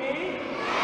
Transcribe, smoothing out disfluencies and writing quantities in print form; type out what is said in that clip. be?